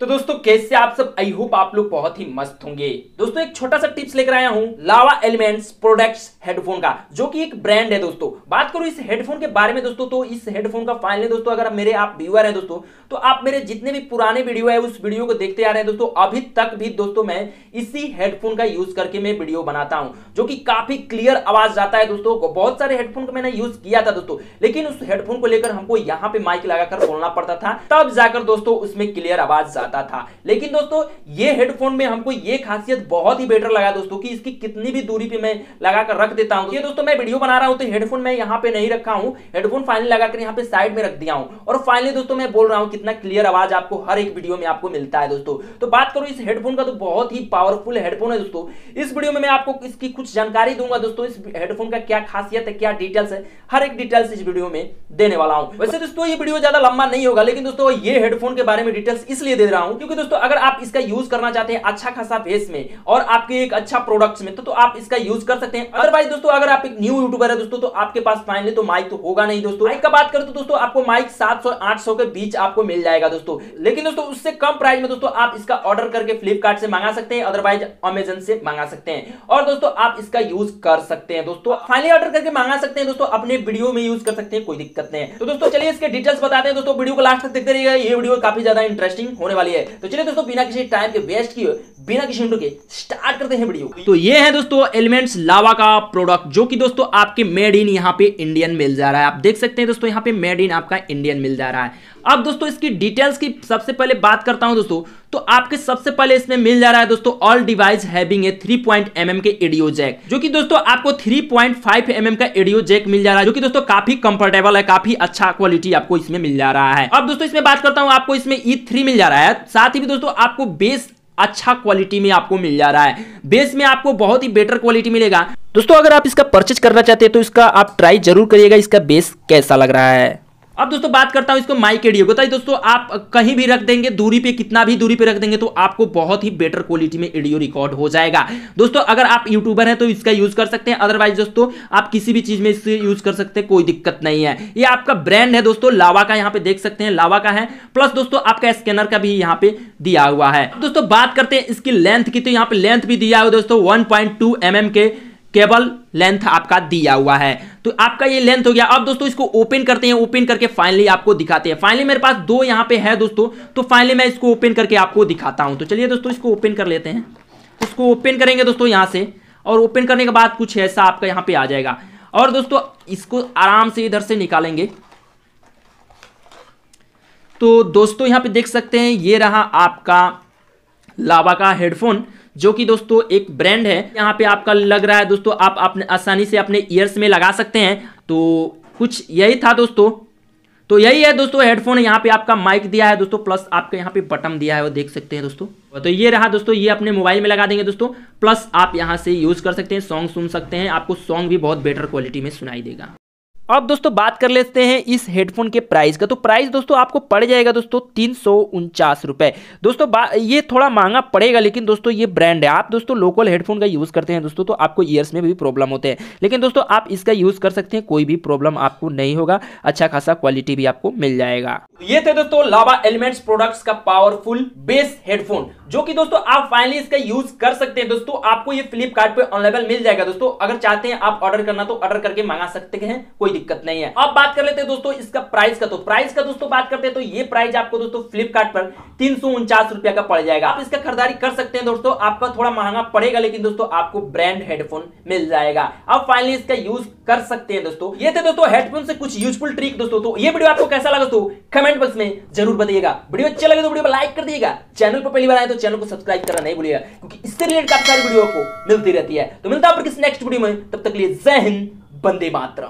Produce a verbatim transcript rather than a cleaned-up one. तो दोस्तों कैसे आप सब, आई होप आप लोग बहुत ही मस्त होंगे। दोस्तों एक छोटा सा टिप्स लेकर आया हूं लावा एलिमेंट्स प्रोडक्ट्स हेडफोन का, जो कि एक ब्रांड है। दोस्तों बात करूं इस हेडफोन के बारे में दोस्तों, तो इस हेडफोन का फाइनली दोस्तों, अगर मेरे आप व्यूअर हैं दोस्तों, तो आप मेरे जितने भी पुराने वीडियो है उस वीडियो को देखते आ रहे हैं दोस्तों। अभी तक भी दोस्तों मैं इसी हेडफोन का यूज करके मैं वीडियो बनाता हूँ, जो कि काफी क्लियर आवाज आता है दोस्तों। बहुत सारे हेडफोन का मैंने यूज किया था दोस्तों, लेकिन उस हेडफोन को लेकर हमको यहाँ पे माइक लगाकर बोलना पड़ता था, तब जाकर दोस्तों उसमें क्लियर आवाज था। लेकिन दोस्तों ये हेडफोन में हमको ये खासियत बहुत ही बेटर लगा दोस्तों कि इसकी कितनी भी दूरी पे मैं लगा कर रख देता हूं। ये दोस्तों मैं वीडियो बना रहा हूं तो हेडफोन मैं यहां पे नहीं रखा हूं, हेडफोन फाइनली लगाकर यहां पे साइड में रख दिया हूं, और फाइनली दोस्तों मैं बोल रहा हूं कितना क्लियर आवाज आपको हर एक वीडियो में आपको मिलता है दोस्तों। तो बात करूं इस हेडफोन का, तो बहुत ही पावरफुल हेडफोन है दोस्तों। इस वीडियो में मैं आपको इसकी कुछ जानकारी दूंगा दोस्तों, इस हेडफोन का क्या खासियत है, क्या डिटेल्स है, हर एक डिटेल्स इस वीडियो में देने वाला हूं। वैसे दोस्तों ये वीडियो ज्यादा लंबा नहीं होगा, लेकिन दोस्तों ये हेडफोन के बारे में डिटेल्स इसलिए दे रहा हूं क्योंकि दोस्तों अगर आप इसका यूज करना चाहते हैं अच्छा खासा फेस में और आपके एक अच्छा प्रोडक्ट्स में, तो, तो आप इसका यूज कर सकते हैं। अदरवाइज दोस्तों अगर आप एक न्यू यूट्यूबर है दोस्तों, तो आपके पास फाइनली तो माइक तो होगा नहीं दोस्तों। माइक का बात करें तो दोस्तों आपको माइक सात सौ आठ सौ के बीच आपको मिल जाएगा दोस्तों, लेकिन दोस्तों उससे कम प्राइस में दोस्तों आप इसका ऑर्डर करके फ्लिपकार्ट से मंगा सकते हैं, अदरवाइज अमेजन से मंगा सकते हैं, और दोस्तों आप इसका यूज कर सकते हैं दोस्तों। फाइनली ऑर्डर करके मंगा सकते हैं दोस्तों, अपने वीडियो में यूज कर सकते हैं, कोई दिक्कत नहीं है। तो दोस्तों चलिए इसके डिटेल्स बताते हैं दोस्तों, वीडियो को लास्ट तक देखते रहिएगा, ये वीडियो काफी ज्यादा इंटरेस्टिंग होने वाली है। तो चलिए दोस्तों बिना किसी टाइम के वेस्ट किए, बिना किसी इंट्रो के स्टार्ट करते हैं वीडियो। तो ये है दोस्तों एलिमेंट्स लावा का प्रोडक्ट, जो कि दोस्तों आपके मेड इन यहाँ पे इंडियन मिल जा रहा है। आप देख सकते हैं दोस्तों यहाँ पे मेड इन आपका इंडियन मिल जा रहा है। अब दोस्तों इसकी डिटेल्स की सबसे पहले बात करता हूं दोस्तों, तो आपके सबसे पहले इसमें मिल जा रहा है दोस्तों all device having a three point M M के एडियो जैक, जो कि दोस्तों आपको three point five M M का एडियो जैक मिल जा रहा है, जो कि दोस्तों काफी कंफर्टेबल है, काफी अच्छा क्वालिटी आपको इसमें मिल जा रहा है। अब दोस्तों इसमें बात करता हूं, आपको इसमें ई थ्री मिल जा रहा है, साथ ही भी दोस्तों आपको बेस अच्छा क्वालिटी में आपको मिल जा रहा है। बेस में आपको बहुत ही बेटर क्वालिटी मिलेगा दोस्तों। अगर आप इसका परचेज करना चाहते हैं तो इसका आप ट्राई जरूर करिएगा, इसका बेस कैसा लग रहा है। अब दोस्तों बात करता हूं इसको माइक एडियो, बताइए दोस्तों आप कहीं भी रख देंगे, दूरी पे कितना भी दूरी पे रख देंगे तो आपको बहुत ही बेटर क्वालिटी में एडियो रिकॉर्ड हो जाएगा दोस्तों। अगर आप यूट्यूबर हैं तो इसका यूज कर सकते हैं, अदरवाइज दोस्तों आप किसी भी चीज में इससे यूज कर सकते हैं, कोई दिक्कत नहीं है। ये आपका ब्रांड है दोस्तों लावा का, यहाँ पे देख सकते हैं लावा का है, प्लस दोस्तों आपका स्कैनर का भी यहाँ पे दिया हुआ है। दोस्तों बात करते हैं इसकी लेंथ की, तो यहाँ पे लेंथ भी दिया हुआ दोस्तों one point two M M के केबल लेंथ आपका दिया हुआ है, तो आपका ये लेंथ हो गया। अब दोस्तों इसको ओपन करते हैं, ओपन करके फाइनली आपको दिखाते हैं। फाइनली मेरे पास दो यहाँ पे है दोस्तों, तो फाइनली मैं इसको ओपन करके आपको दिखाता हूँ। तो चलिए दोस्तों इसको ओपन कर लेते हैं, इसको ओपन करेंगे दोस्तों यहाँ से, और ओपन करने के बाद कुछ ऐसा आपका यहाँ पे आ जाएगा। और दोस्तों इसको आराम से इधर से निकालेंगे तो दोस्तों यहाँ पे देख सकते हैं ये रहा आपका लावा का हेडफोन, जो कि दोस्तों एक ब्रांड है। यहाँ पे आपका लग रहा है दोस्तों, आप अपने आसानी से अपने ईयर्स में लगा सकते हैं। तो कुछ यही था दोस्तों, तो यही है दोस्तों हेडफोन। यहाँ पे आपका माइक दिया है दोस्तों, प्लस आपके यहाँ पे बटन दिया है, वो देख सकते हैं दोस्तों। तो ये रहा दोस्तों, ये अपने मोबाइल में लगा देंगे दोस्तों, प्लस आप यहाँ से यूज कर सकते हैं, सॉन्ग सुन सकते हैं, आपको सॉन्ग भी बहुत बेटर क्वालिटी में सुनाई देगा। अब दोस्तों बात कर लेते हैं इस हेडफोन के प्राइस का, तो प्राइस दोस्तों आपको पड़ जाएगा दोस्तों तीन सौ उनचास रुपये दोस्तों। ये थोड़ा महंगा पड़ेगा, लेकिन दोस्तों ये ब्रांड है। आप दोस्तों लोकल हेडफोन का यूज़ करते हैं दोस्तों, तो आपको ईयर्स में भी प्रॉब्लम होते हैं, लेकिन दोस्तों आप इसका यूज़ कर सकते हैं, कोई भी प्रॉब्लम आपको नहीं होगा, अच्छा खासा क्वालिटी भी आपको मिल जाएगा। ये थे दोस्तों लावा एलिमेंट्स प्रोडक्ट्स का पावरफुल बेस हेडफोन, जो कि दोस्तों आप फाइनली इसका यूज कर सकते हैं दोस्तों। आपको ये फ्लिपकार्ट पे अवेलेबल मिल जाएगा दोस्तों, अगर चाहते हैं आप ऑर्डर करना तो ऑर्डर करके मंगा सकते हैं, कोई दिक्कत नहीं है। अब बात कर लेते हैं दोस्तों इसका प्राइस का, तो प्राइस का दोस्तों बात करते हैं तो ये प्राइस आपको दोस्तों फ्लिपकार्ट पर तीन सौ उनचास रुपया का पड़ जाएगा। आप इसका खरीदारी कर सकते हैं दोस्तों, आपका थोड़ा महंगा पड़ेगा, लेकिन दोस्तों आपको ब्रांड हेडफोन मिल जाएगा। आप फाइनली इसका यूज कर सकते हैं दोस्तों। ये थे दोस्तों हेडफोन से कुछ यूजफुल ट्रिक दोस्तों। तो ये वीडियो आपको कैसा लगा दोस्तों कमेंट बॉक्स में जरूर बताइएगा। वीडियो अच्छा लगे तो वीडियो को लाइक कर दीजिएगा, चैनल पर पहली बार आए तो चैनल को सब्सक्राइब करना नहीं भूलिएगा, क्योंकि इससे रिलेटेड काफी सारी वीडियो आपको मिलती रहती है। तो मिलता है आपको किसी नेक्स्ट वीडियो में, तब तक के लिए जय हिंद, वंदे मातरम।